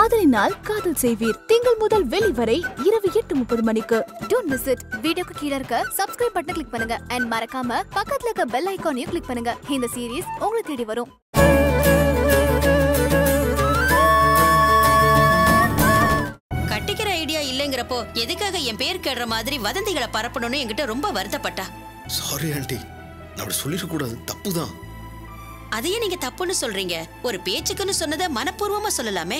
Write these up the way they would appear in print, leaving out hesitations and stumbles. ஆதலினால் காதல் செய்வீர். திங்கள் முதல் வெளி வரை இரவு 8:30 மணிக்கு. Don't miss it. வீடியோக்கு கீழ இருக்க சப்ஸ்கிரைப் பட்டனை கிளிக் பண்ணுங்க and மறக்காம பக்கத்துல இருக்க பெல் ஐகானையும் கிளிக் பண்ணுங்க. இந்த சீரிஸ் உங்களுக்கு தேடி வரும். ஐடியா இல்லங்கறப்போ எதுக்காக என் பேர் கேட்ற மாதிரி வதந்திகளை பரப்பணும்னு என்கிட்ட ரொம்ப வருத்தப்பட்டா. சாரி ஆண்டி, நான் சொல்லிர கூடாது, தப்புதான். அதையே நீங்க தப்புன்னு சொல்றீங்க. ஒரு பேச்சுக்குன்னு சொன்னத மனப்பூர்வமா சொல்லலாமே.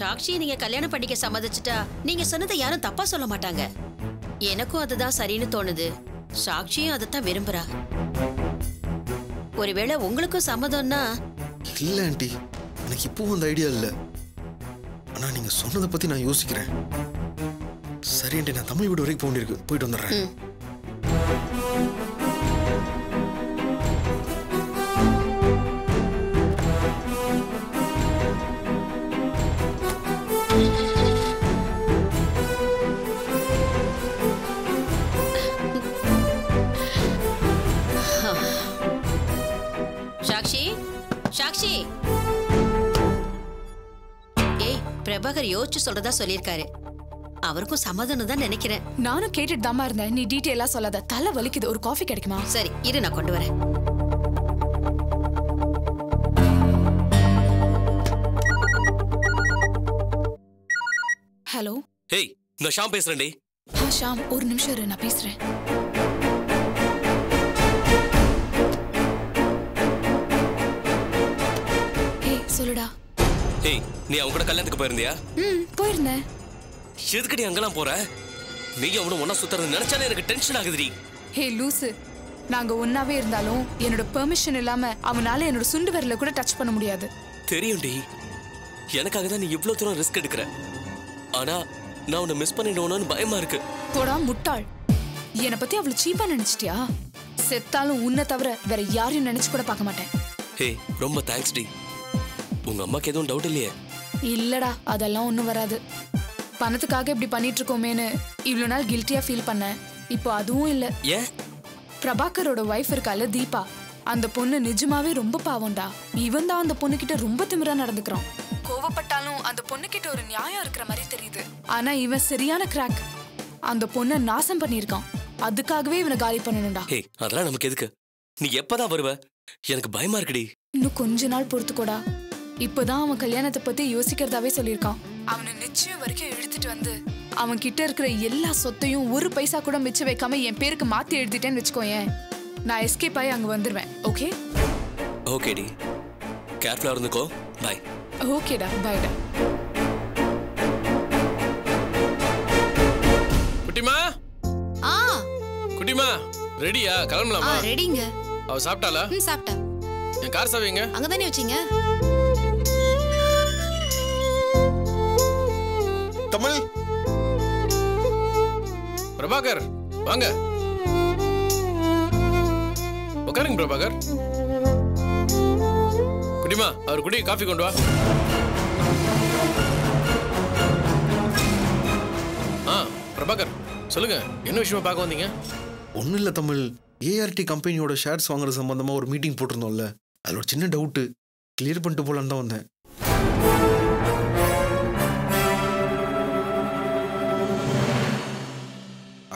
சாக்ஷி நீங்க கல்யாணம் பண்ணிக்க சம்மதிச்சிட்டா நீங்க சொன்னதை யாரும் தப்பா சொல்ல மாட்டாங்க. எனக்கும் அதுதான் சரின்னு தோணுது. சாக்ஷியும் அதத்தான் விரும்புறா. ஒருவேளை உங்களுக்கும் சம்மதம்னா? இல்ல ஆண்டி, எனக்கு இப்போ அந்த ஐடியா இல்லை. ஆனால் நீங்கள் சொன்னதை பற்றி நான் யோசிக்கிறேன். சரி ஆண்டி, நான் தமிழ் வீடு வரைக்கும் போயிட்டு வந்துடுறேன். சாக்ஷி சாக்ஷி பிரபாகர் யோசிச்சு சொல்றதா சொல்லியிருக்காரு. அவருக்கும் சம்மதம்னு தான் நினைக்கிறேன். நானும் கேட்டுட்டு தாமா இருந்தேன். நீ டீட்டெயிலா சொல்லாத, தலை வலிக்குது. ஒரு காஃபி கிடைக்குமா? சரி இரு, நான் கொண்டு வரேன். ஹலோ, ஹேய், நான் ஷாம் பேசுறேன்டி. ஹா ஷாம், ஒரு நிமிஷம் இரு, நான் பேசுறேன். ஹேய் சொல்லுடா. ஏய், நீ அவங்க கூட கல்யாணத்துக்கு போயிருந்தியா? ம், போயிருந்தேன். எதுக்குடி அங்கலாம் போற? நீ அவனும் ஒண்ணா சுத்துறது நினைச்சானே எனக்கு டென்ஷன் ஆகுதுடி. ஹே லூசு, நாங்க ஒண்ணாவே இருந்தாலும் என்னோட பெர்மிஷன் இல்லாம அவனால என்னோட சுண்டு விரல கூட டச் பண்ண முடியாது. தெரியும்டி, எனக்காக தான் நீ இவ்வளவு தூரம் ரிஸ்க் எடுக்கற. ஆனா நான் உன்னை மிஸ் பண்ணிடுவேனோன்னு பயமா இருக்கு. போடா முட்டாள், என்ன பத்தி அவ்வளவு சீப்பா நினைச்சிட்டியா? செத்தாலும் உன்னை தவிர வேற யாரையும் நினைச்சு கூட பார்க்க மாட்டேன். ஹே ரொம்ப தேங்க்ஸ் டி. உங்க அம்மாக்கு எதுவும் டவுட் இல்லையே? இல்லடா, அதெல்லாம் ஒன்றும் வராது. பணத்துக்காக இப்படி பண்ணிட்டு இருக்கோமேனு இவ்வளோ நாள் கில்ட்டியா ஃபீல் பண்ண, இப்போ அதுவும் இல்லை. ஏன்? பிரபாகரோட ஒய்ஃப் இருக்கால தீபா, அந்த பொண்ணு நிஜமாவே ரொம்ப பாவம்டா. இவன் தான் அந்த பொண்ணுகிட்ட ரொம்ப திமிரா நடந்துக்கிறான். கோவப்பட்டாலும் அந்த பொண்ணுகிட்ட ஒரு நியாயம் இருக்கிற மாதிரி தெரியுது. ஆனா இவன் சரியான கிராக். அந்த பொண்ணை நாசம் பண்ணியிருக்கான். அதுக்காகவே இவனை காலி பண்ணணும்டா. அதெல்லாம் நமக்கு எதுக்கு? நீ எப்பதான் வருவ? எனக்கு பயமா இருக்குடி. இன்னும் கொஞ்ச நாள் பொறுத்துக்கோடா. இப்பதான் அவன் கல்யாணத்தை பத்தி யோசிக்கிறதாவே சொல்லியிருக்கான். அவனை நிச்சயம் வரைக்கும் எழுதிட்டு வந்து அவன் கிட்ட இருக்கிற எல்லா சொத்தையும் ஒரு பைசா கூட மிச்சம் வைக்காம என் பேருக்கு மாத்தி எழுதிட்டேன்னு வச்சுக்கோங்க. நான் எஸ்கேப் ஆகி அங்க வந்துடுவேன். ஓகே? ஓகேடி, கேர்ஃபுல்லா இருந்துக்கோ. பை. ஓகேடா, பைடா. குட்டிமா, ஆ குட்டிமா ரெடியா? கிளம்பலாமா? ஆ ரெடிங்க. அவ சாப்பிட்டாளா? ம் சாப்பிட்டா. என் கார் சாவிங்க அங்க தானே வச்சீங்க. தமிழ், பிரபாகர் வாங்க உட்காருங்க. பிரபாகர் குடிமா, அவர் குடி காஃபி கொண்டு வா. பிரபாகர் சொல்லுங்க, என்ன விஷயமா பார்க்க வந்தீங்க? ஒன்னும் இல்லை தமிழ், ஏஆர்டி கம்பெனியோட ஷேர்ஸ் வாங்குறது சம்பந்தமா ஒரு மீட்டிங் போட்டிருந்தோம்ல, அதில் ஒரு சின்ன டவுட்டு கிளியர் பண்ணிட்டு போலான்னு தான் வந்தேன்.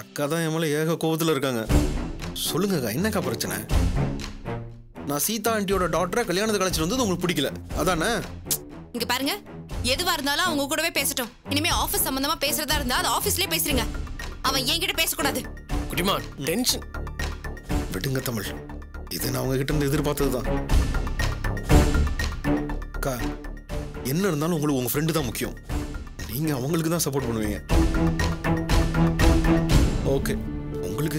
அக்கா தான் என் மேலே ஏக கோபத்தில் இருக்காங்க. சொல்லுங்க அக்கா, என்னக்கா பிரச்சனை? நான் சீதா ஆண்டியோட டாக்டரை கல்யாணத்துக்கு அழைச்சிட்டு வந்தது உங்களுக்கு பிடிக்கல அதானே? இங்க பாருங்க, எதுவாக இருந்தாலும் அவங்க கூடவே பேசட்டும். இனிமேல் ஆஃபீஸ் சம்மந்தமாக பேசுறதா இருந்தால் அது ஆஃபீஸ்லேயே பேசுறீங்க. அவன் என்கிட்ட பேசக்கூடாது. குட்டிமா டென்ஷன் விடுங்க தமிழ், இது நான் அவங்க கிட்ட இருந்து எதிர்பார்த்தது தான். அக்கா என்ன இருந்தாலும் உங்களுக்கு உங்கள் ஃப்ரெண்டு தான் முக்கியம். நீங்கள் அவங்களுக்கு தான் சப்போர்ட் பண்ணுவீங்க. ஓகே, உங்களுக்கு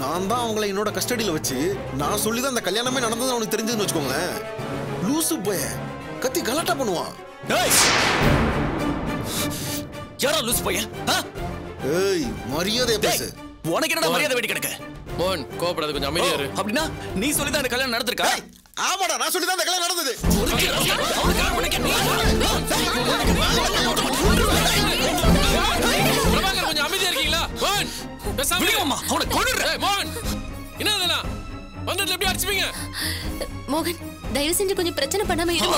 நான் தான் அவங்கள என்னோட கஸ்டடியில் வச்சு நான் சொல்லி தான் அந்த கல்யாணமே நடந்தது அவனுக்கு தெரிஞ்சதுன்னு வச்சுக்கோங்களேன். லூசு போய் கத்தி கலாட்டா பண்ணுவான். டேய் யாரா லூஸ் பைய? ஏய் மரியாதையா பேசு. உனக்கு என்னடா மரியாதை வேண்டி கிடக்கு? போன் கோபப்படாத கொஞ்சம் அமைதியா இரு. அப்படினா நீ சொல்லி தான் இந்த கல்யாணம் நடந்துர்க்கா? ஆமாடா நான் சொல்லி தான் இந்த கல்யாணம் நடந்தது. பிரபாகர் கொஞ்சம் அமைதியா இருக்கீங்களா? போன் பேசாம அவனை கொன்னுடுறே. போன் என்னடா வந்துட்டு எப்படி அடிச்சிங்க? மோகன் தயவு செஞ்சு கொஞ்சம் பிரச்சனை பண்ணாம இரு.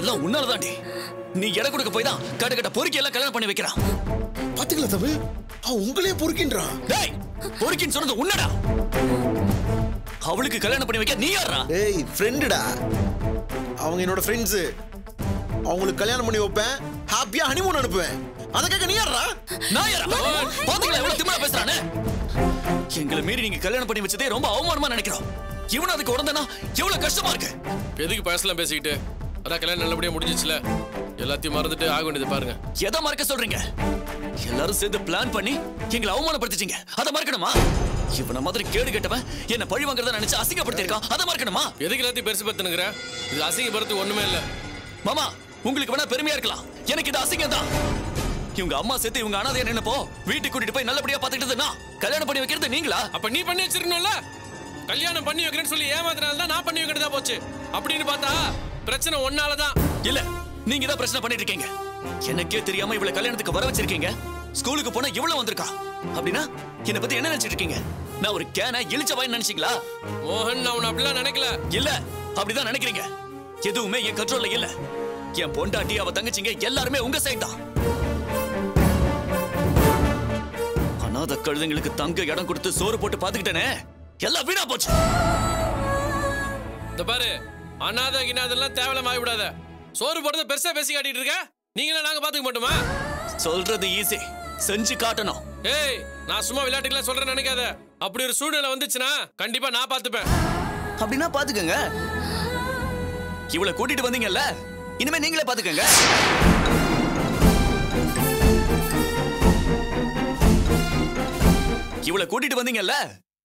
எல்லாம் உன்னாலதாண்டி. நீ எடை கொடுக்க போய் தான் கட்டக்கட்ட பொறுக்கி எல்லாம் கல்யாணம் பண்ணி வைக்கிறான். பாத்தீங்களா தம்பி, அவன் உங்களையே பொறுக்கின்றான். டேய் பொறுக்கின்னு சொன்னது உன்னடா, அவளுக்கு கல்யாணம் பண்ணி வைக்க நீ யாரா? டேய் ஃப்ரெண்டுடா, அவங்க என்னோட ஃப்ரெண்ட்ஸ். அவங்களுக்கு கல்யாணம் பண்ணி வைப்பேன், ஹாப்பியா ஹனிமூன் அனுப்புவேன். அத கேக்க நீ யாரா? நான் யாரா? பாத்தீங்களா எவ்வளவு திமிரா பேசுறானே. எங்களை மீறி நீங்க கல்யாணம் பண்ணி வச்சதே ரொம்ப அவமானமா நினைக்கிறோம். இவன் அதுக்கு உடந்தனா எவ்வளவு கஷ்டமா இருக்கு. எதுக்கு பேசலாம் பேசிக்கிட்டு? அதான் கல்யாணம் நல்லபடியா முடிஞ்சிச்சுல, எல்லாத்தையும் மறந்துட்டு ஆக வேண்டியது பாருங்க. எதை மறக்க சொல்றீங்க? எல்லாரும் சேர்ந்து பிளான் பண்ணி எங்களை அவமானப்படுத்திச்சீங்க, அதை மறக்கணுமா? இவன மாதிரி கேடு கேட்டவன் என்ன பழி வாங்குறத நினைச்சு அசிங்கப்படுத்திருக்கான், அதை மறக்கணுமா? எதுக்கு எல்லாத்தையும் பெருசு படுத்துனுங்கிற? இது அசிங்கப்படுத்து ஒண்ணுமே இல்ல மாமா. உங்களுக்கு வேணா பெருமையா இருக்கலாம், எனக்கு இது அசிங்கம் தான். இவங்க அம்மா சேர்த்து இவங்க அனாதையா நினைப்போ வீட்டுக்கு கூட்டிட்டு போய் நல்லபடியா பாத்துக்கிட்டதுன்னா கல்யாணம் பண்ணி வைக்கிறது நீங்களா? அப்ப நீ பண்ணி வச்சிருக்கணும்ல. கல்யாணம் பண்ணி வைக்கிறேன்னு சொல்லி ஏமாத்தினால தான் நான் பண்ணி வைக்கிறதா போச்சு. அப்படின்னு பார்த்தா பிரச்சனை ஒன்னாலதான் இல்ல, நீங்க தான் பிரச்சனை பண்ணிட்டு இருக்கீங்க. எனக்கே தெரியாம இவ்வளவு கல்யாணத்துக்கு வர வச்சிருக்கீங்க. ஸ்கூலுக்கு போனா இவ்வளவு வந்திருக்கா அப்படின்னா என்னை பத்தி என்ன நினைச்சிட்டு இருக்கீங்க? நான் ஒரு கேன இழிச்சவாயின்னு நினைச்சீங்களா? மோகன் நான் உன்னை அப்படிலாம் நினைக்கல. இல்ல அப்படிதான் நினைக்கிறீங்க. எதுவுமே என் கண்ட்ரோல்ல இல்ல. என் பொண்டாட்டி அவ தங்கச்சிங்க எல்லாருமே உங்க சைடு தான். அத கழுதுங்களுக்கு தங்க இடம் கொடுத்து சோறு போட்டு பாத்துக்கிட்டேனே, எல்லாம் வீணா போச்சு. இந்த பாரு, அனாதை கினாதெல்லாம் தேவலமா ஆயிடாத. சோறு போடுறத பெருசா பேசி காட்டிட்டு இருக்க. நீங்களே நாங்க பாத்துக்க மாட்டோமா? சொல்றது ஈஸி, செஞ்சு காட்டணும். ஏய் நான் சும்மா விளையாட்டுக்கெல்லாம் சொல்றேன்னு நினைக்காத. அப்படி ஒரு சூழ்நிலை வந்துச்சுன்னா கண்டிப்பா நான் பாத்துப்பேன். அப்படின்னா பாத்துக்கங்க. இவளை கூட்டிட்டு வந்தீங்கல்ல, இனிமே நீங்களே பாத்துக்கங்க. இவளை கூட்டிட்டு வந்தீங்கல்ல,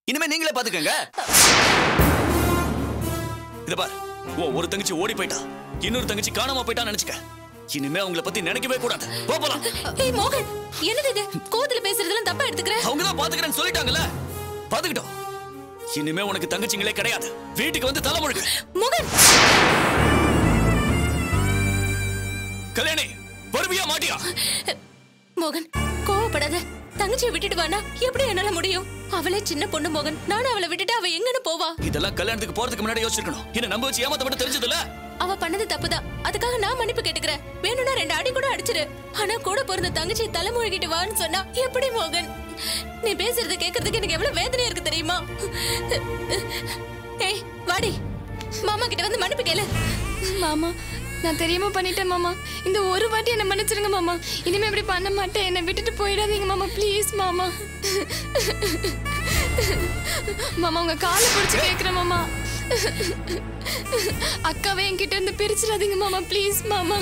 இனிமே நீங்களே பாத்துக்கங்க. இத பார், ஒரு தங்கச்சி ஓடி போயிட்டா, இன்னொரு தங்கச்சி காணாம போயிட்டான்னு நினைச்சுக்க. இனிமே அவங்கள பத்தி நினைக்கவே கூடாது. போ போலாம். ஏய் மோகன் என்னது இது? கோவத்துல பேசுறதெல்லாம் தப்பா எடுத்துக்கற. அவங்க தான் பாத்துக்கறேன்னு சொல்லிட்டாங்கல, பாத்துக்கிட்டோம். இனிமே உனக்கு தங்கச்சிங்களே கிடையாது. வீட்டுக்கு வந்து தலை முழுக்கு. மோகன் கல்யாணி வருவியா மாட்டியா? மோகன் கோவப்படாத. தங்கச்சியை விட்டுட்டு வானா எப்படி என்னால முடியும்? அவளே சின்ன பொண்ணு மோகன், நானும் அவளை விட்டுட்டு அவ எங்கன்னு போவா? இதெல்லாம் கல்யாணத்துக்கு போறதுக்கு முன்னாடி யோசிச்சிருக்கணும். என்ன நம்ப வச்சு ஏமாத்த மட்டும் தெரிஞ்சதுல? அவ பண்ணது தப்புதான், அதுக்காக நான் மன்னிப்பு கேட்டுக்கிறேன். வேணும்னா 2 அடி கூட அடிச்சிரு. ஆனா கூட பிறந்த தங்கச்சி தலைமுழுகிட்டு வான்னு சொன்னா எப்படி மோகன்? நீ பேசுறத கேக்குறதுக்கு எனக்கு எவ்வளவு வேதனையா இருக்கு தெரியுமா? ஏய் வாடி, மாமா கிட்ட வந்து மன்னிப்பு கேளு. மாமா நான் தெரியாம பண்ணிட்டேன் மாமா, இந்த ஒரு வாட்டி என்ன மன்னிச்சிருங்க மாமா. இனிமே இப்படி பண்ண மாட்டேன், என்னை விட்டுட்டு போயிடாதீங்க மாமா, ப்ளீஸ் மாமா. மாமா உங்க காலை பிடிச்சி கேட்குறேன் மாமா, அக்காவே என்கிட்ட இருந்து பிரிச்சிடாதீங்க மாமா, ப்ளீஸ் மாமா.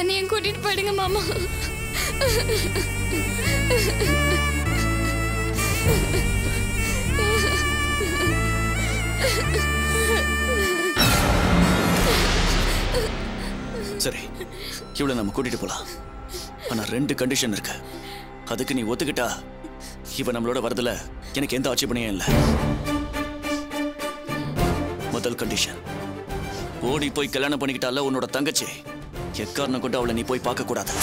என்னையும் கூட்டிட்டு போயிடுங்க மாமா. சரி இவளை நம்ம கூட்டிட்டு போலாம். ஆனா 2 கண்டிஷன் இருக்கு, அதுக்கு நீ ஒத்துக்கிட்டா இவ நம்மளோட வரதுல எனக்கு எந்த ஆட்சேபனையும் இல்லை. முதல் கண்டிஷன், ஓடி போய் கல்யாணம் பண்ணிக்கிட்டால உன்னோட தங்கச்சி எக்காரணம் கொண்டு அவளை நீ போய் பார்க்க கூடாது.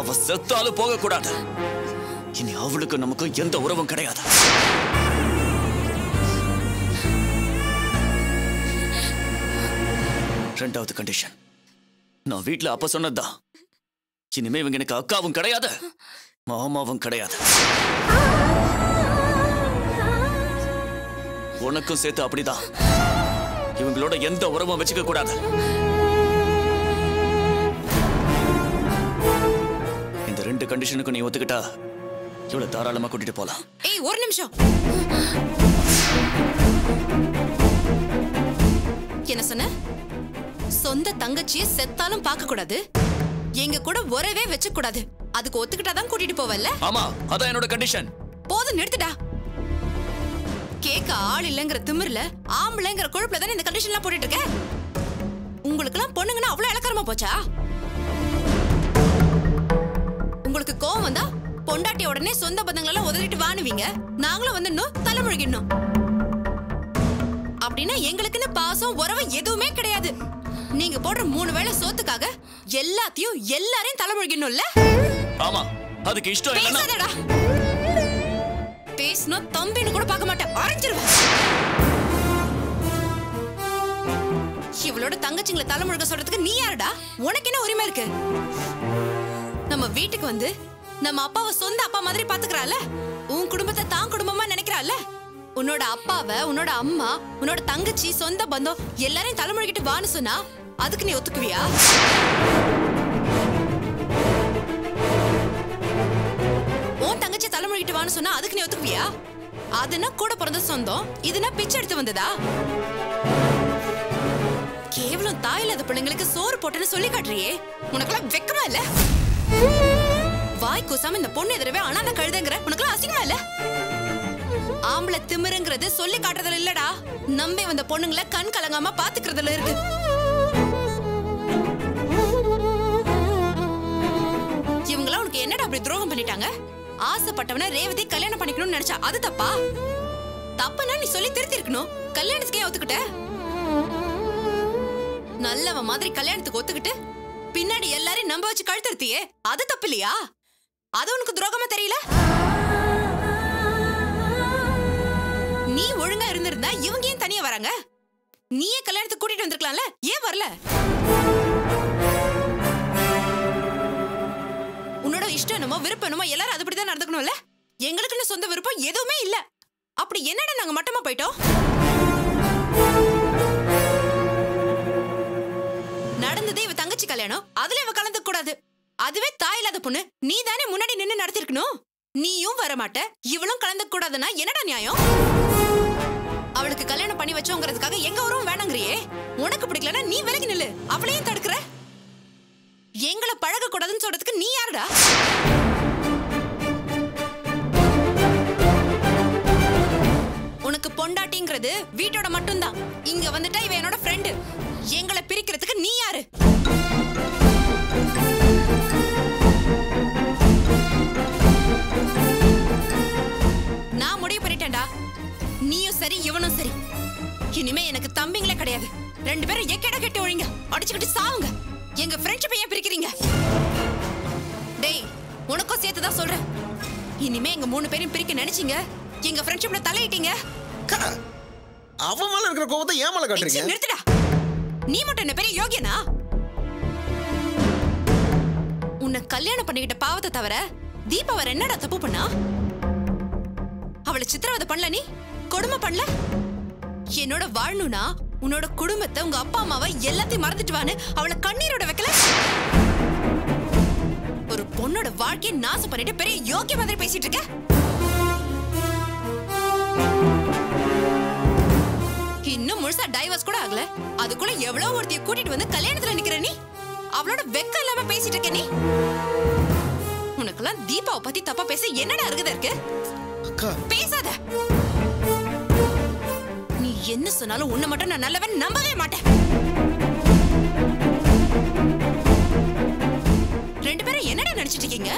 அவ செத்தாலும் போக கூடாது. இனி அவளுக்கு நமக்கும் எந்த உறவும் கிடையாது. ரெண்டாவது கண்டிஷன், நான் வீட்டுல அப்ப சொன்னதுதான், இனிமே இவங்க எனக்கு அக்காவும் கிடையாது மாமாவும் கிடையாது. உனக்கும் சேர்த்து அப்படிதான், இவங்களோட எந்த உறவும் வச்சுக்க கூடாது. இந்த 2 கண்டிஷனுக்கு நீ ஒத்துக்கிட்டா இவ்வளவு தாராளமா கூட்டிட்டு போலாம். ஏய் ஒரு நிமிஷம், என்ன சொன்ன? சொந்த தங்கச்சியை செத்தாலும் பார்க்க கூடாது, எங்க கூட ஒரவே வச்சு கூடாது, அதுக்கு ஒத்துக்கிட்டாதான் கூட்டிட்டு போவல்ல? ஆமா அதான் என்னோட கண்டிஷன். போதும் நிறுத்துடா. கேக்க ஆள் இல்லங்கற திமிர்ல ஆம்பளைங்கற கொழுப்புல தான் இந்த கண்டிஷன்லாம் போட்டுட்டு இருக்க. உங்களுக்குலாம் பொண்ணுங்கனா அவ்ளோ இலக்கரமா போச்சா? உங்களுக்கு கோவம் வந்தா பொண்டாட்டி உடனே சொந்த பந்தங்கள ஒதுக்கிட்டு வாணுவீங்க. நாங்களும் வந்து இன்னும் தலைமுழுகிடணும். அப்படினா எங்களுக்குன பாசம் உறவு எதுவுமே கிடையாது. நீங்க போடுற மூணு வேளை சோத்துக்காக எல்லாத்தையும் எல்லாரையும் தலைமுழுகிடணும்ல? ஆமா. அதுக்கு இஷ்டம் இல்லனா பேசனா தம்பின கூட பார்க்க மாட்டேன். அரைஞ்சிருவேன். இவளோட தங்கச்சிங்களை தலைமுழுக சொல்றதுக்கு நீ யாருடா? உனக்கு என்ன உரிமை இருக்கு? நம்ம வீட்டுக்கு வந்து நம்ம அப்பாவை சொந்த அப்பா மாதிரி பாத்துக்கறால? உன் குடும்பத்தை தான் குடும்பமா நினைக்கறால? உன்னோட அப்பாவை, உன்னோட அம்மா, உன்னோட தங்கச்சி, சொந்த பந்தம் எல்லாரையும் தலைமுழுகிட்டு வான்னு சொன்னா அதுக்கு நீ ஒத்துக்குவியா? உன் தங்கச்சி தலைமுழுகிட்டு வான்னு சொன்னா அதுக்கு நீ ஒத்துக்குவியா? அதுனா கூட பிறந்த சொந்தம், இதுனா பிச்சை எடுத்து வந்ததா? கேவலம் தாயில்லாத பிள்ளைங்களுக்கு சோறு போட்டுன்னு சொல்லி காட்டுறியே, உனக்கெல்லாம் வெக்கமா இல்ல? வாய் கூசாம இந்த பொண்ணு எதிரவே அனாதை கழுதங்கற உனக்கெல்லாம் அசிங்கமா இல்ல? ஆம்பளை திமிருங்கிறது சொல்லி காட்டுறதுல இல்லடா, நம்பி வந்த பொண்ணுங்களை கண் கலங்காம பாத்துக்கிறதுல இருக்கு. இவங்களா உனக்கு என்னடா அப்படி துரோகம் பண்ணிட்டாங்க? ஆசைப்பட்டவன ரேவதி கல்யாணம் பண்ணிக்கணும்னு நினைச்சா அது தப்பா? தப்புனா நீ சொல்லி திருத்தி இருக்கணும். கல்யாணத்துக்கே ஒத்துக்கிட்ட? நல்லவ மாதிரி கல்யாணத்துக்கு ஒத்துக்கிட்டு பின்னாடி எல்லாரும் நம்ப வச்சு கழுத்திருத்தியே அது தப்பு இல்லையா? அது உனக்கு துரோகமா தெரியல? நீ ஒழுங்கா இருந்திருந்தா இவங்க ஏன் தனியா வராங்க? நீயே கல்யாணத்துக்கு கூட்டிட்டு வந்திருக்கலாம்ல, ஏன் வரல? உன்னோட இஷ்டம் என்னமோ விருப்பம் என்னமோ எல்லாரும் அதுபடிதான் நடந்துக்கணும்ல? எங்களுக்குன்னு சொந்த விருப்பம் எதுவுமே இல்ல. அப்படி என்னடா நாங்க மட்டமா போயிட்டோம்? நடந்தது இவ தங்கச்சி கல்யாணம், அதுல இவ கலந்து கூடாது. அதுவே தாயில்லாத பொண்ணு நீ தானே முன்னாடி நின்னு நடத்திருக்கணும். நீயும் வரமாட்ட, இவளும் கலந்து கூடாதுன்னா என்னடா நியாயம்? அவளுக்கு கல்யாணம் பண்ணி வச்சோங்கிறதுக்காக எங்க ஊரும் வேணாங்கறியே. உனக்கு பிடிக்கலனா நீ விலகி நில்லு, அவளையும் தடுக்கிற. எங்களை பழக கூடாதுன்னு சொல்றதுக்கு நீ யாருடா? உனக்கு பொண்டாட்டிங்கிறது வீட்டோட மட்டும்தான். இங்க வந்துட்டா இவ என்னோட ஃப்ரெண்டு. எங்களை பிரிக்கிறதுக்கு நீ யாரு? நான் முடிவு பண்ணிட்டேன்டா, நீயும் சரி இவனும் சரி. இனிமே எனக்கு தம்பிங்களே கிடையாது. ரெண்டு பேரும் எக்கேட கெட்டு ஒழிங்க, அடிச்சுக்கிட்டு சாவுங்க. எங்க ஃப்ரெண்ட்ஷிப்பை ஏன் பிரிக்கிறீங்க? டேய், உனக்கும் சேர்த்துதான் சொல்றேன். இனிமே எங்க மூணு பேரையும் பிரிக்க நினைச்சீங்க, எங்க ஃப்ரெண்ட்ஷிப்ல தலையிட்டீங்க. அவன் மேல இருக்கிற கோபத்தை ஏன் மேல காட்டுறீங்க? நிறுத்துடா. நீ மட்டும் என்ன பெரிய யோகியனா? உன்னை கல்யாணம் பண்ணிக்கிட்ட பாவத்தை தவிர தீபாவளி என்னடா தப்பு பண்ணா? அவளை சித்திரவதை பண்ணல, நீ கொடுமை பண்ணல. என்னோட வாழணும்னா உன்னோட குடும்பத்தை, உங்க அப்பா அம்மாவை எல்லாத்தையும் மறந்துட்டுவான்னு அவளை கண்ணீரோட வைக்கல. ஒரு பொண்ணோட வாழ்க்கையை நாசம் பண்ணிட்டு பெரிய யோகிய மாதிரி பேசிட்டு இருக்க. இன்னும் முழுசா டைவர்ஸ் கூட ஆகல, அதுக்குள்ள எவ்வளவு ஒருத்தைய கூட்டிட்டு வந்து கல்யாணத்துல நிக்கிற நீ. அவளோட வெக்க இல்லாம பேசிட்டு இருக்க நீ. உனக்கெல்லாம் தீபாவை பத்தி தப்பா பேச என்னடா இருக்குதா இருக்கு? பேசாத. நீ என்ன சொன்னாலும் உன்னை மட்டும் நான் நல்லவன் நம்பவே மாட்டேன். ரெண்டு பேரும் என்னடா நினைச்சிட்டு இருக்கீங்க?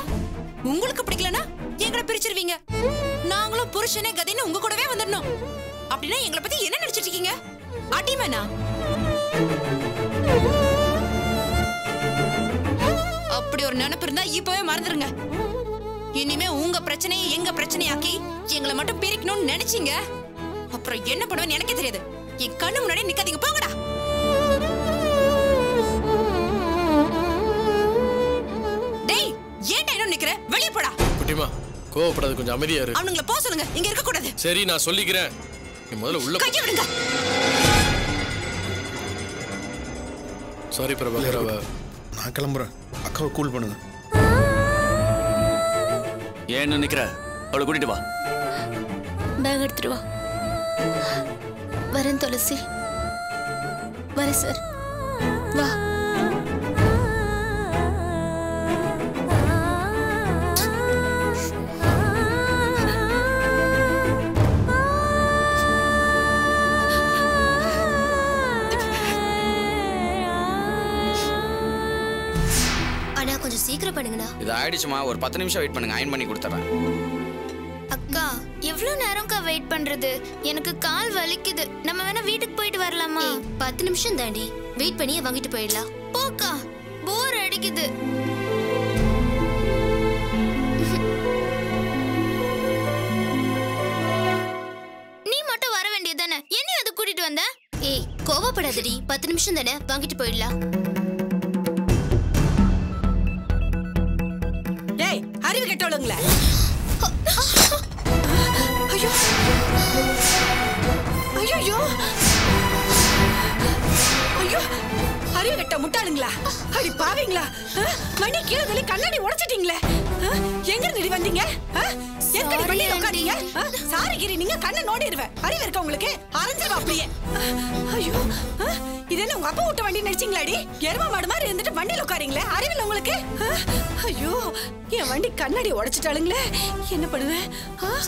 உங்களுக்கு பிடிக்கலனா எங்களை பிரிச்சிருவீங்க, நாங்களும் புருஷனே கதின்னு உங்க கூடவே வந்துடணும். அப்படின்னா எங்களை பத்தி என்ன நினைச்சிட்டு இருக்கீங்க? அடிமேனா? அப்படி ஒரு நினைப்பு இருந்தா இப்பவே மறந்துருங்க. இனிமே உங்க பிரச்சனையை எங்க பிரச்சனையாக்கி எங்களை மட்டும் பிரிக்கணும்னு நினைச்சீங்க, அப்புறம் என்ன பண்ணுவேன்னு எனக்கே தெரியாது. என் கண்ணு முன்னாடி நிக்காதீங்க, போங்கடா. டேய், ஏன்டா இன்னும் நிக்கிற? வெளியே போடா. குட்டிமா, கோவப்படாத, கொஞ்சம் அமைதியா இரு. அவனுங்கள போக சொல்லுங்க, இங்க இருக்க கூடாது. சரி, நான் சொல்லிக்கிறேன். சாரி பிரபாகராவ, நான் கிளம்புறேன். அக்காவை கூல் பண்ணுங்க. ஏன்னு நிக்கிற? அவளை கூட்டிட்டு வா, பேக் எடுத்துட்டு வா. வரேன் துளசி, வர சார், வா. கொஞ்சம் சீக்கிரம் பண்ணுங்கடா. இது ஆயிடுச்சுமா, ஒரு 10 நிமிஷம் வெயிட் பண்ணுங்க, அயன் பண்ணி கொடுத்துறேன். அக்கா எவ்ளோ நேரம்க்கா வெயிட் பண்றது? எனக்கு கால் வலிக்குது. நம்ம வேணா வீட்டுக்கு போயிட்டு வரலாமா? 10 நிமிஷம் தாண்டி வெயிட் பண்ணியே வாங்கிட்டு போயிடலாம். போக்கா, போர் அடிக்குது. ஏய் கோவப்படாதடி, 10 நிமிஷம் தானே, வாங்கிட்டு போயிடலாம். டேய் அறிவு கெட்டவளங்களே, ஐயோ ஐயோ ஐயோ அறிவு கெட்ட முட்டாளுங்களா, அடி பாவீங்களா, மணி கீழே விழி கண்ணாடி உடைச்சிட்டீங்களே, எங்க இருந்து வந்தீங்க? எங்கடி வெளிய உட்காரீங்க? சாரிகிரி நீங்க கண்ணை நோடிடுவே, அறிவு இருக்க உங்களுக்கு, அரைஞ்சவா அப்படியே. ஐயோ இதெல்லாம் உங்க அப்பா விட்டு வண்டி நினைச்சீங்களாடி? எரும மாடு மாதிரி இருந்துட்டு வண்டியில் உட்காரீங்களே, அறிவில் உங்களுக்கு? ஐயோ என் வண்டி கண்ணாடி உடைச்சிட்டாளுங்களே, என்ன பண்ணுவேன்?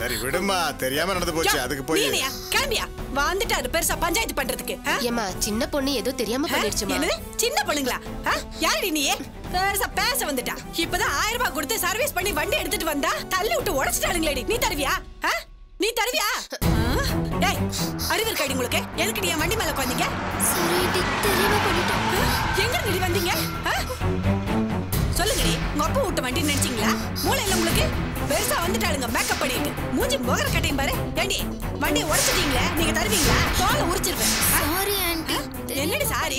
சரி விடுமா, தெரியாம நடந்து போச்சு, அதுக்கு போய் நீயா கிளம்பியா வந்துட்டாரு பெருசா பஞ்சாயத்து பண்றதுக்கு. ஏமா சின்ன பொண்ணு ஏதோ தெரியாம பண்ணிடுச்சுமா. சின்ன பொண்ணுங்களா? யாரடி நீ? பெருசா பேச வந்துட்டா. இப்பதான் 1000 ரூபாய் கொடுத்து சர்வீஸ் பண்ணி வண்டி எடுத்துட்டு வந்தா தள்ளி விட்டு உடைச்சிட்டாளுங்களேடி. நீ தருவியா? நீ தருவியா? டேய் அறிவு இருக்காடி உங்களுக்கு? எதுக்கு நீ என் வண்டி மேல உட்காந்தீங்க? எங்க நீ வந்தீங்க சொல்லுங்கடி. உங்க அப்பா விட்டு வண்டி நினைச்சீங்களா? மூளை இல்ல உங்களுக்கு? பெருசா வந்துட்டாளுங்க மேக்கப் பண்ணிட்டு, மூஞ்சி முகர கட்டையும் பாரு. ஏண்டி வண்டி உடைச்சிட்டீங்களே, நீங்க தருவீங்களா? தோலை உரிச்சிருவேன். Sorry aunty. என்னடி சாரி?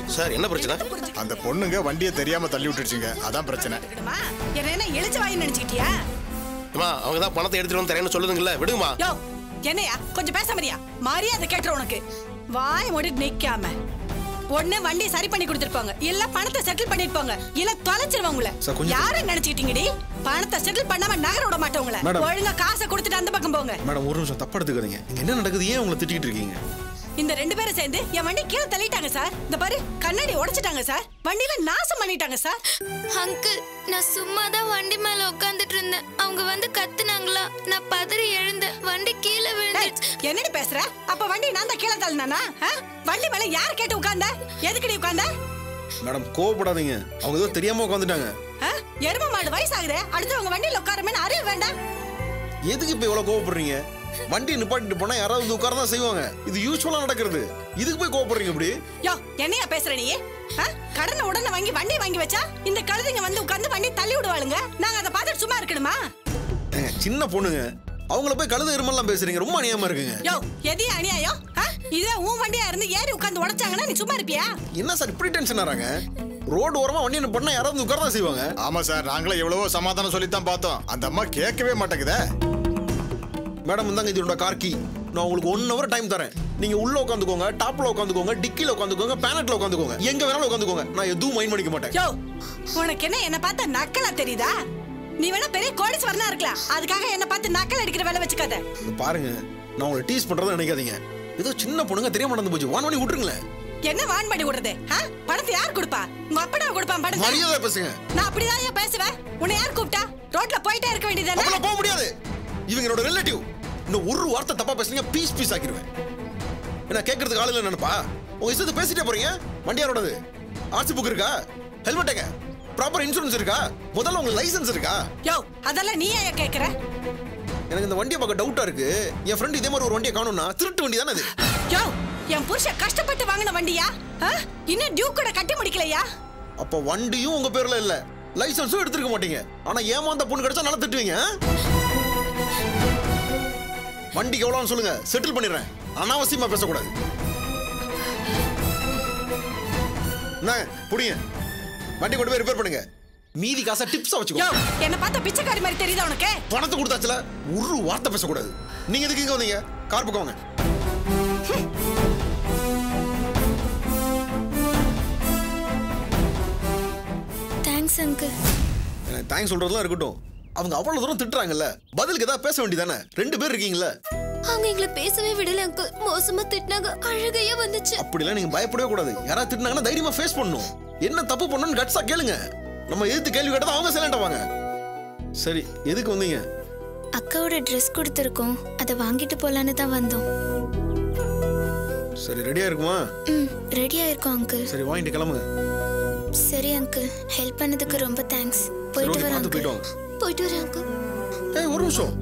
சார் என்ன பிரச்சனை? அந்த பொண்ணுங்க வண்டியை தெரியாம தள்ளி விட்டுடுச்சுங்க, அதான் பிரச்சனை. என்ன எழுச்சி வாங்கி நினைச்சுக்கிட்டியா? அவங்கதான் பணத்தை எடுத்துட்டு வந்து தரேன்னு சொல்லுதுங்களா, விடுமா? என்னையா கொஞ்சம் பேச மாதிரியா? மரியாதை கேட்டுற உனக்கு வாய் மூடி நிக்காம உடனே வண்டியை சரி பண்ணி கொடுத்துருப்பாங்க, இல்ல பணத்தை செட்டில் பண்ணிருப்பாங்க, இல்ல தொலைச்சிருவாங்க. யாரும் நினைச்சுக்கிட்டீங்கடி? பணத்தை செட்டில் பண்ணாம நகர விட மாட்டவங்கள. ஒழுங்கா காசை கொடுத்துட்டு அந்த பக்கம் போங்க. மேடம் ஒரு நிமிஷம், தப்பா எடுத்துக்காதீங்க. என்ன நடக்குது? ஏன் உங்களை திட்டிக்கிட்டு இருக்கீங்க? இந்த 2 பேரும் சேர்ந்து என் வண்டி கீழே தள்ளிட்டாங்க சார். இந்த பாரு கண்ணாடி உடைச்சிட்டாங்க சார், வண்டியில நாசம் பண்ணிட்டாங்க சார். அங்கிள் நான் சும்மாதான் வண்டி மேல உட்காந்துட்டு இருந்தேன், அவங்க வந்து கத்துனாங்களா, நான் பதறி எழுந்த வண்டி கீழே விழுந்துச்சு. என்னடி பேசுற? அப்ப வண்டி நான் தான் கீழே தள்ளினானா? வண்டி மேல யார் கேட்டு உட்கார்ந்த? எதுக்குடி உட்கார்ந்த? மேடம் கோவப்படாதீங்க, அவங்க ஏதோ தெரியாம உட்கார்ந்துட்டாங்க. எரும மாடு வயசாகுது, அடுத்து அவங்க வண்டியில உட்காரமேன்னு அறிவு வேண்டாம். எதுக்கு இப்ப இவ்வளவு கோவப்படுறீங்க? வண்டி நிப்பாட்டிட்டு போனா யாராவது உட்கார தான் செய்வாங்க, இது யூஸ்வலா நடக்கிறது. இதுக்கு போய் கோவப்படுறீங்க இப்படி? யோ என்னையா பேசுற நீ? கடனை உடனே வாங்கி வண்டி வாங்கி வச்சா இந்த கழுதைங்க வந்து உட்கார்ந்து வண்டி தள்ளி விடுவாளுங்க, நாங்க அதை பார்த்துட்டு சும்மா இருக்கணுமா? சின்ன பொண்ணுங்க, அவங்கள போய் கழுத இருமெல்லாம் பேசுறீங்க, ரொம்ப அநியாயமா இருக்குங்க. யோ எது அநியாயம்? இதே உன் வண்டியா இருந்து ஏறி உட்கார்ந்து உடைச்சாங்கன்னா நீ சும்மா இருப்பியா? என்ன சார் இப்படி டென்ஷன் ஆறாங்க? ரோடு ஓரமா வண்டி என்ன பண்ணா யாராவது உட்கார தான் செய்வாங்க. ஆமா சார், நாங்களே எவ்வளவோ சமாதானம் சொல்லித்தான் பார்த்தோம், அந்த அம்மா கேட்கவே மாட்டேங்குதே. மேடம் இந்தாங்க இதோட கார்கி, நான் உங்களுக்கு 1 ஹவர் டைம் தரேன், நீங்க உள்ள உட்காந்துக்கோங்க, டாப்ல உட்காந்துக்கோங்க, டிக்கில உட்காந்துக்கோங்க, பேனட்ல உட்காந்துக்கோங்க, எங்க வேணாலும் உட்காந்துக்கோங்க, நான் எதுவும் மைண்ட் பண்ணிக்க மாட்டேன். யோ உனக்கு என்ன என்ன பார்த்தா நக்கலா தெரியுதா? நீ வேணா பெரிய கோடீஸ்வரனா இருக்கலாம், அதுக்காக என்ன பார்த்து நக்கல் அடிக்கிற வேலை வச்சுக்காத. பாருங்க நான் உங்களை டீஸ் பண்றதா நினைக்காதீங்க, ஏதோ சின்ன பொண்ணுங்க தெரியாம நடந்து போச்சு, வான் பண்ணி விட்டுருங்களேன். என்ன வான் பண்ணி விடுறது? பணத்தை யார் கொடுப்பா? உங்க அப்பா நான் கொடுப்பான் பணத்தை. மரியாதை பேசுங்க. நான் அப்படிதான் ஏன் பேசுவேன்? உன்னை யார் கூப்பிட்டா? ரோட்ல போயிட்டே இருக்க வேண்டியதானே. நான் போக முடியாது, இவங்களோட ரிலேட்டிவ். இன்னும் ஒரு வார்த்தை தப்பா பேசுறீங்க பீஸ் பீஸ் ஆக்கிடுவேன். என்ன கேட்கறதுக்கு ஆளு இல்லை நினைப்பா? உங்க இஷ்டத்தை பேசிட்டே போறீங்க. வண்டியாரோடது ஆர்சி புக் இருக்கா? ஹெல்மெட் எங்க? ப்ராப்பர் இன்சூரன்ஸ் இருக்கா? முதல்ல உங்களுக்கு லைசன்ஸ் இருக்கா? யோ அதெல்லாம் நீ ஏன் கேட்கற? எனக்கு இந்த வண்டியை பார்க்க டவுட்டா இருக்கு, என் ஃப்ரெண்ட் இதே மாதிரி ஒரு வண்டியை காணும்னா திருட்டு வண்டி தானே அது. யோ என் புருஷன் கஷ்டப்பட்டு வாங்கின வண்டியா? இன்னும் டியூ கூட கட்டி முடிக்கலையா? அப்போ வண்டியும் உங்க பேர்ல இல்ல, லைசன்ஸும் எடுத்துருக்க மாட்டீங்க, ஆனா ஏமாந்த பொண்ணு கிடைச்சா நல்லா திட்டுவீங்க. வண்டிக்கு எவ்வளோன்னு சொல்லுங்க, செட்டில் பண்ணிடுறேன். அனாவசியமா பேசக்கூடாது. புடிங்க வண்டி கொண்டு போய் ரிப்பேர் பண்ணுங்க, மீதி காசை டிப்ஸா வச்சுக்கோங்க. என்ன பார்த்தா பிச்சைக்காரி மாதிரி தெரியுதா உனக்கு? பணத்தை கொடுத்தாச்சுல ஒரு வார்த்தை பேசக்கூடாது. நீங்க எதுக்கு இங்க வந்தீங்க? கார் பக்கவாங்க. Thanks uncle. தேங்க்ஸ் சொல்றதுல இருக்கட்டும். அவங்க அவ்வளவு தூரம் திட்டுறாங்கல்ல, பதிலுக்கு ஏதாவது பேச வேண்டியதானே? ரெண்டு பேர் இருக்கீங்களா? அவங்க எங்களை பேசவே விடல அங்கிள், மோசமா திட்டினாங்க, அழுகையே வந்துச்சு. அப்படிலாம் நீங்க பயப்படவே கூடாது. யாரா திட்டினாங்கன்னா தைரியமா ஃபேஸ் பண்ணணும். என்ன தப்பு பண்ணணும்னு கட்ஸா கேளுங்க. நம்ம எதிர்த்து கேள்வி கேட்டா அவங்க சைலண்ட் ஆவாங்க. சரி, எதுக்கு வந்தீங்க? அக்காவோட ட்ரெஸ் கொடுத்துருக்கோம், அதை வாங்கிட்டு போலான்னு தான் வந்தோம். சரி, ரெடியா இருக்குமா? ம், ரெடியா இருக்கோம் அங்கிள். சரி, வாங்கிட்டு கிளம்புங்க. சரி அங்கிள், ஹெல்ப் பண்ணதுக்கு ரொம்ப தேங்க்ஸ். போயிட்டு வரேன் அங்கிள். போயிட்டு வரேன் அங்கிள். ஏய், ஒரு நிமிஷம்.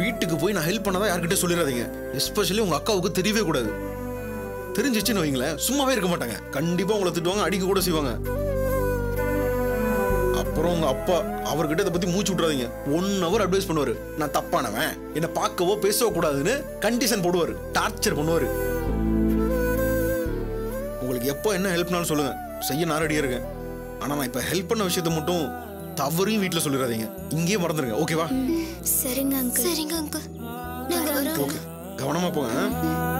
வீட்டுக்கு போய் நான் ஹெல்ப் பண்ணதா யார்கிட்ட சொல்லிடாதீங்க. எஸ்பெஷலி உங்க அக்காவுக்கு தெரியவே கூடாது. தெரிஞ்சிச்சுன்னு வைங்களேன், சும்மாவே இருக்க மாட்டாங்க. கண்டிப்பா உங்களை திட்டுவாங்க, அடிக்க கூட செய்வாங்க. அப்புறம் உங்க அப்பா அவர்கிட்ட இதை பத்தி மூச்சு விட்றாதீங்க. 1 hour அட்வைஸ் பண்ணுவாரு. நான் தப்பானவன், என்னை பார்க்கவோ பேசவோ கூடாதுன்னு கண்டிஷன் போடுவாரு, டார்ச்சர் பண்ணுவாரு. உங்களுக்கு எப்போ என்ன ஹெல்ப்னாலும் சொல்லுங்க, செய்ய நான் ரெடியா இருக்கேன். ஆனா நான் இப்ப ஹெல்ப் பண்ண விஷயத்த மட்டும் தவறையும் வீட்டுல சொல்லிடாதீங்க, இங்கேயே மறந்துருங்க. ஓகேவா? சரிங்க அங்கிள். சரிங்க அங்கிள், நாங்க வரோம். ஓகே, கவனமா போங்க.